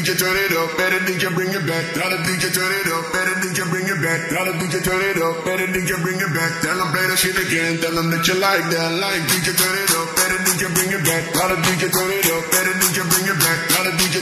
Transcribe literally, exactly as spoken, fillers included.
D J turn it up, better D J bring it back. Tell the D J turn it up, better D J bring it back. Tell the D J turn it up, better D J bring it back. Tell them play that shit again, tell them that you like that. Like D J turn it up, better D J bring it back. Tell the D J turn it up, better D J bring it back. Tell the D J